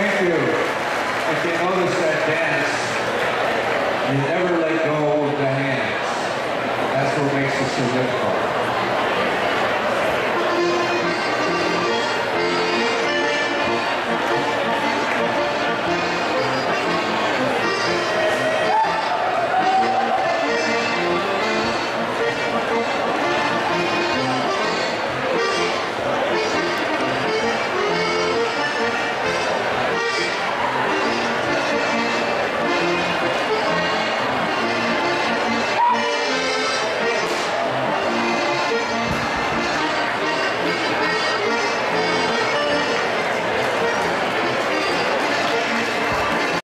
Thank you. If you notice that dance, you never let go of the hands. That's what makes it so difficult.